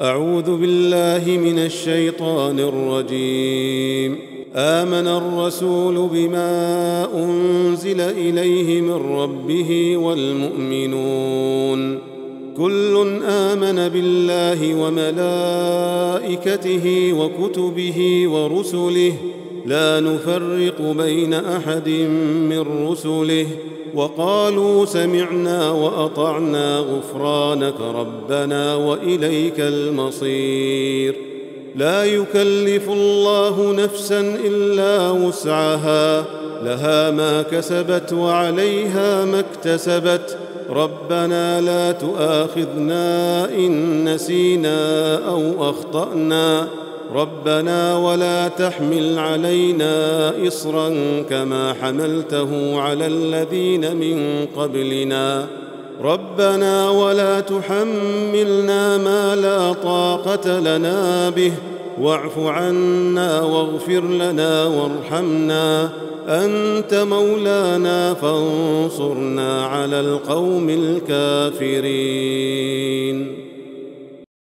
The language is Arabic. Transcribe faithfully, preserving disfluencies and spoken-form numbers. أعوذ بالله من الشيطان الرجيم. آمن الرسول بما أنزل إليه من ربه والمؤمنون كل آمن بالله وملائكته وكتبه ورسله لا نفرق بين أحد من رسله وقالوا سمعنا وأطعنا غفرانك ربنا وإليك المصير. لا يكلف الله نفسا إلا وسعها لها ما كسبت وعليها ما اكتسبت ربنا لا تؤاخذنا إن نسينا أو أخطأنا ربنا ولا تحمل علينا إصرا كما حملته على الذين من قبلنا ربنا ولا تحملنا ما لا طاقة لنا به واعف عنا واغفر لنا وارحمنا أنت مولانا فانصرنا على القوم الكافرين.